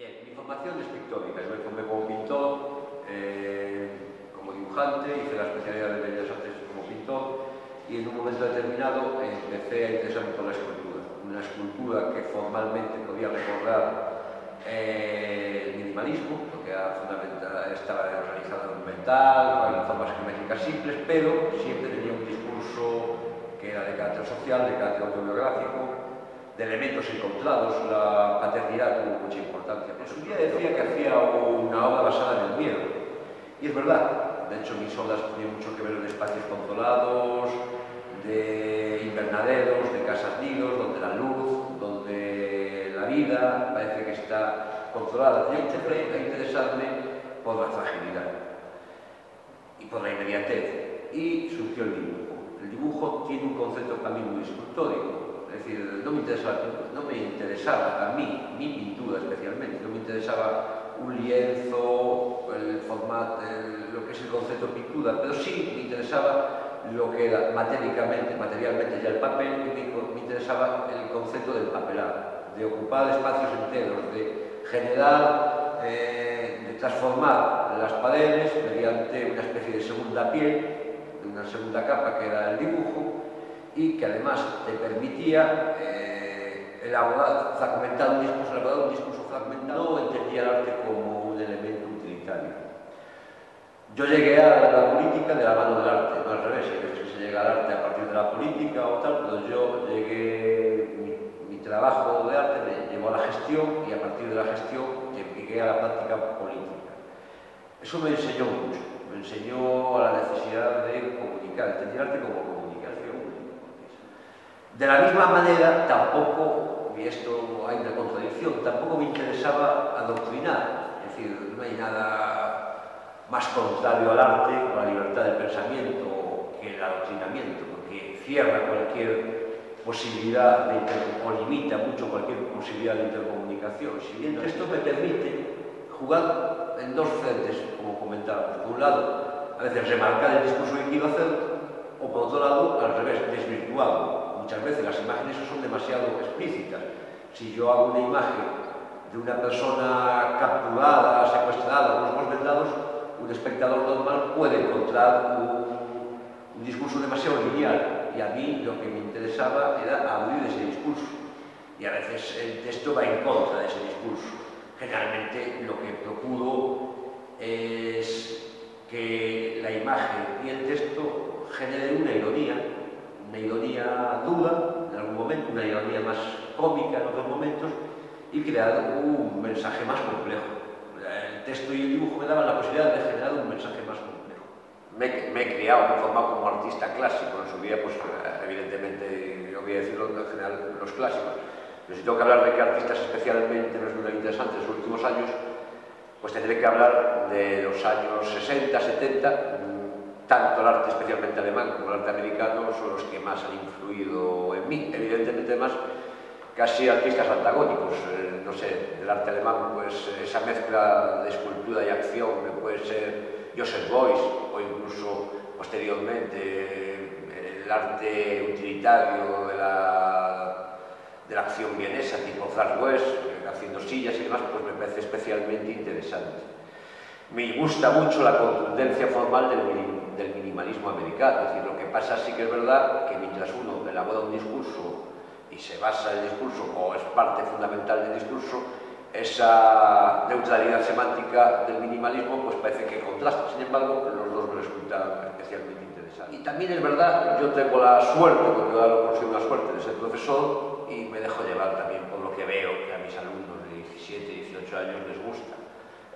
Bien, mi formación es pictórica. Yo me formé como pintor, como dibujante, hice la especialidad de Bellas Artes como pintor y en un momento determinado empecé a interesarme por la escultura. Una escultura que formalmente podía recordar el minimalismo, porque estaba realizado en metal, en formas geométricas simples, pero siempre tenía un discurso que era de carácter social, de carácter autobiográfico, de elementos encontrados. La paternidad tuvo mucha importancia. En su día decía que hacía una obra basada en el miedo, y es verdad. De hecho, mis obras tenían mucho que ver en espacios controlados, de invernaderos, de casas nidos, donde la luz, donde la vida parece que está controlada. Yo empecé a interesarme por la fragilidad y por la inmediatez, y surgió el dibujo. El dibujo tiene un concepto también muy escultórico, es decir, no me interesaba a mí, mi pintura especialmente, no me interesaba un lienzo, el formato, lo que es el concepto pintura, pero sí me interesaba lo que era materialmente ya el papel, y me interesaba el concepto del papelado, de ocupar espacios enteros, de generar, de transformar las paredes mediante una especie de segunda piel, de una segunda capa que era el dibujo, y que además te permitía elaborar, fragmentar un discurso, fragmentado. No entendía el arte como un elemento utilitario. Yo llegué a la política de la mano del arte, no al revés, que se llega al arte a partir de la política o tal, pero yo llegué, mi trabajo de arte me llevó a la gestión, y a partir de la gestión llegué a la práctica política. Eso me enseñó mucho. Me enseñó a la necesidad de comunicar, entender arte como comunicación. De la misma manera, tampoco, y esto hay una contradicción, tampoco me interesaba adoctrinar. Es decir, no hay nada más contrario al arte o a la libertad del pensamiento que el adoctrinamiento, porque cierra cualquier posibilidad de intercomunicación, o limita mucho cualquier posibilidad de intercomunicación. Si bien esto me permite jugar en dos frentes, como comentábamos. Por un lado, a veces remarcar el discurso que quiero hacer, o por otro lado, al revés, desvirtuarlo. Muchas veces las imágenes son demasiado explícitas. Si yo hago una imagen de una persona capturada, secuestrada, con los ojos vendados, un espectador normal puede encontrar un discurso demasiado lineal. Y a mí lo que me interesaba era abrir ese discurso. Y a veces el texto va en contra de ese discurso. Generalmente lo que procuro es que la imagen y el texto generen una ironía dura en algún momento, una ironía más cómica en otros momentos, y crear un mensaje más complejo. El texto y el dibujo me daban la posibilidad de generar un mensaje más complejo. Me he criado, me he formado como artista clásico. En su día, pues, evidentemente, yo voy a decirlo en general, los clásicos. Pero si tengo que hablar de qué artistas especialmente nos resultan interesantes en los últimos años, pues tendré que hablar de los años 60, 70, tanto el arte especialmente alemán como el arte americano son los que más han influido en mí. Evidentemente, además, casi artistas antagónicos. No sé, del arte alemán, pues esa mezcla de escultura y acción que puede ser Joseph Beuys, o incluso posteriormente el arte utilitario de la acción vienesa, tipo Charles West, haciendo sillas y demás, pues me parece especialmente interesante. Me gusta mucho la contundencia formal del minimalismo americano. Es decir, lo que pasa sí que es verdad que mientras uno elabora un discurso y se basa en el discurso, o es parte fundamental del discurso, esa neutralidad semántica del minimalismo pues parece que contrasta. Sin embargo, los dos me resultan especialmente interesantes. Y también es verdad, yo tengo la suerte, porque yo lo considero una suerte, de ser profesor, y me dejo llevar también por lo que veo que a mis alumnos de 17, 18 años les gusta.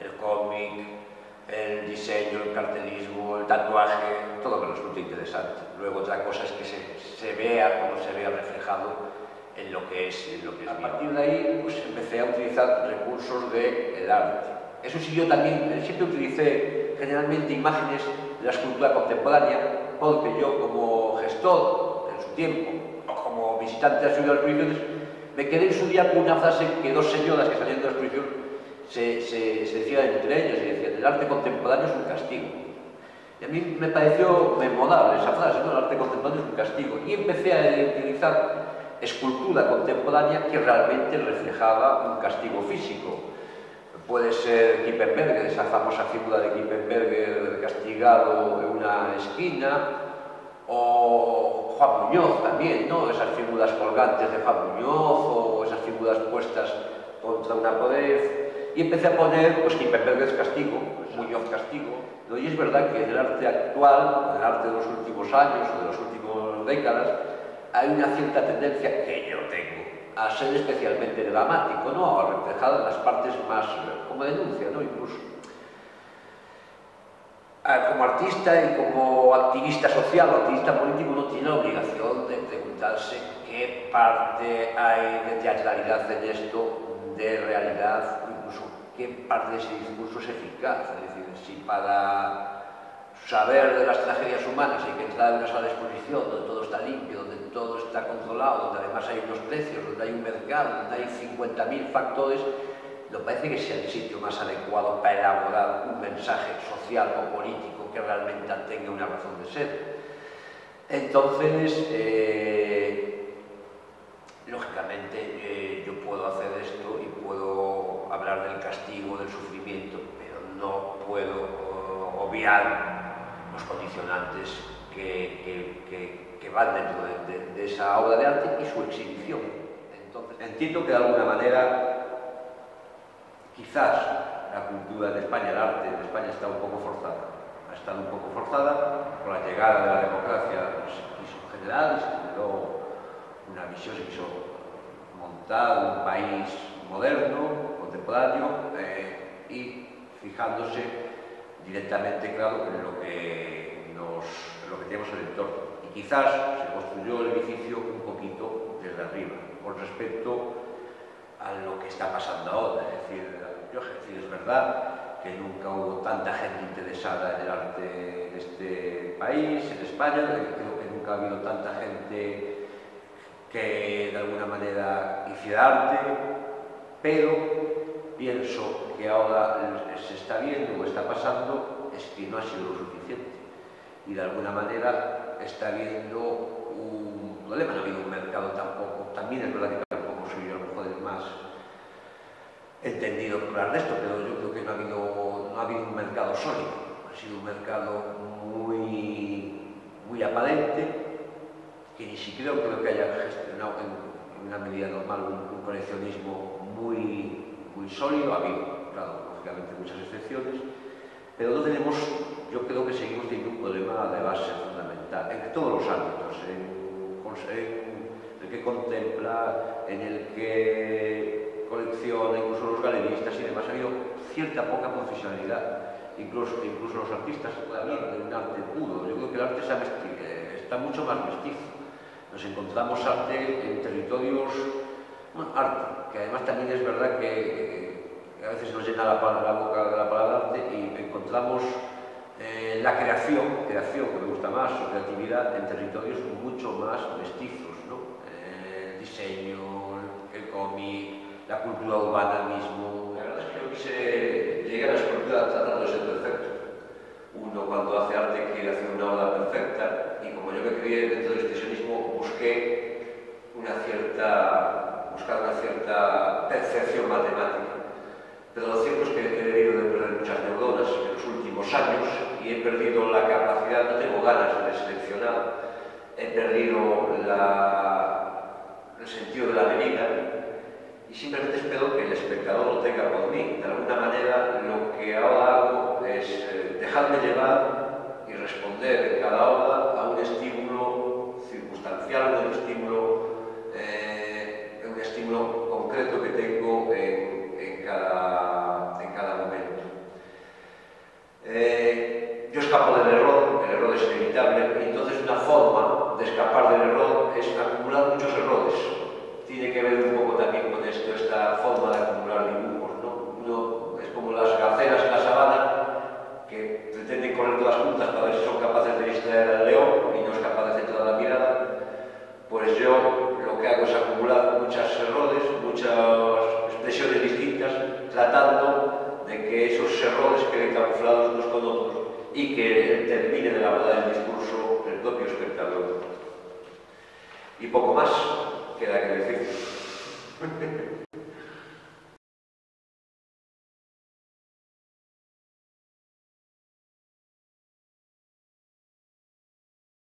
El cómic, el diseño, el cartelismo, el tatuaje, todo me resulta interesante. Luego otra cosa es que se vea o no se vea reflejado en lo que es mío. A partir de ahí, pues, empecé a utilizar recursos del arte. Eso sí, yo también siempre utilicé generalmente imágenes de la escultura contemporánea, porque yo como gestor en su tiempo, como visitante a las exposiciones, me quedé en su día con una frase que dos señoras que salían de la exposición se decían entre ellas, y decían: el arte contemporáneo es un castigo. Y a mí me pareció memorable esa frase, ¿no? El arte contemporáneo es un castigo. Y empecé a utilizar escultura contemporánea que realmente reflejaba un castigo físico. Puede ser Kippenberger, esa famosa figura de Kippenberger castigado en una esquina, o Juan Muñoz también, ¿no? Esas figuras colgantes de Juan Muñoz, o esas figuras puestas contra una pared. Y empecé a poner, pues, Kippenberger castigo, pues, Muñoz castigo. ¿No? Y es verdad que en el arte actual, en el arte de los últimos años o de las últimas décadas, hay una cierta tendencia que yo tengo a ser especialmente dramático, ¿no? A reflejar las partes más como denuncia, ¿no? Incluso como artista y como activista social o activista político uno tiene la obligación de preguntarse qué parte hay de teatralidad en esto, de realidad, incluso qué parte de ese discurso es eficaz. Es decir, si para saber de las tragedias humanas hay que entrar en una sala de exposición donde todo está limpio, donde todo está controlado, donde además hay unos precios, donde hay un mercado, donde hay 50.000 factores, nos parece que sea el sitio más adecuado para elaborar un mensaje social o político que realmente tenga una razón de ser. Entonces, lógicamente, yo puedo hacer esto y puedo hablar del castigo, del sufrimiento, pero no puedo obviar los condicionantes que van dentro de esa obra de arte y su exhibición. Entonces, entiendo que de alguna manera, quizás la cultura en España, el arte en España está un poco forzada. Ha estado un poco forzada por la llegada de la democracia, se quiso general, se generó una visión, se quiso montar un país moderno, contemporáneo, y fijándose directamente, claro, en lo que tenemos en el entorno. Quizás se construyó el edificio un poquito desde arriba, con respecto a lo que está pasando ahora. Es decir, es verdad que nunca hubo tanta gente interesada en el arte de este país, en España, creo que nunca ha habido tanta gente que de alguna manera hiciera arte, pero pienso que ahora se está viendo o está pasando es que no ha sido lo suficiente. Y de alguna manera está habiendo un problema, no ha habido un mercado tampoco. También es verdad que tampoco soy yo a lo mejor el más entendido por hablar de esto, pero yo creo que no ha habido un mercado sólido, ha sido un mercado muy aparente, que ni siquiera creo que haya gestionado en una medida normal un coleccionismo muy sólido. Ha habido, claro, lógicamente muchas excepciones, pero no tenemos, yo creo que seguimos teniendo un problema de base fundamental, en todos los ámbitos, en el que contempla, en el que colecciona, incluso los galeristas y demás. Ha habido cierta poca profesionalidad, incluso los artistas hablan de un arte puro. Yo creo que el arte está mucho más mestizo. Nos encontramos arte en territorios, bueno, arte, que además también es verdad que a veces nos llena la boca de la palabra arte y encontramos la creación, que me gusta más, o creatividad en territorios mucho más mestizos, ¿no? El diseño, el cómic, la cultura urbana mismo. La verdad es que yo quise llegar a la escultura tratando de ser perfecto. Uno cuando hace arte quiere hacer una obra perfecta, y como yo me crié dentro del expresionismo busqué una cierta percepción matemática. Pero lo cierto es que he debido de perder muchas neuronas en los últimos años y he perdido la capacidad, no tengo ganas de seleccionar, he perdido el sentido de la medida y simplemente espero que el espectador lo tenga por mí. De alguna manera lo que ahora hago es dejarme llevar y responder en cada obra a un estímulo circunstancial, un estímulo concreto que tengo en cada momento. Yo escapo del error, el error es inevitable, y entonces una forma de escapar del error es acumular muchos errores. Tiene que ver un poco también con esto, esta forma de acumular dibujos, ¿no? Uno es como las gacelas en la sabana, que pretenden correr todas juntas para ver si son capaces de distraer al león y no es capaz de centrar la mirada. Pues yo lo que hago es acumular muchos errores, muchas expresiones distintas, tratando de que esos errores queden camuflados unos con otros y que termine de la verdad el discurso del propio espectador. Y poco más.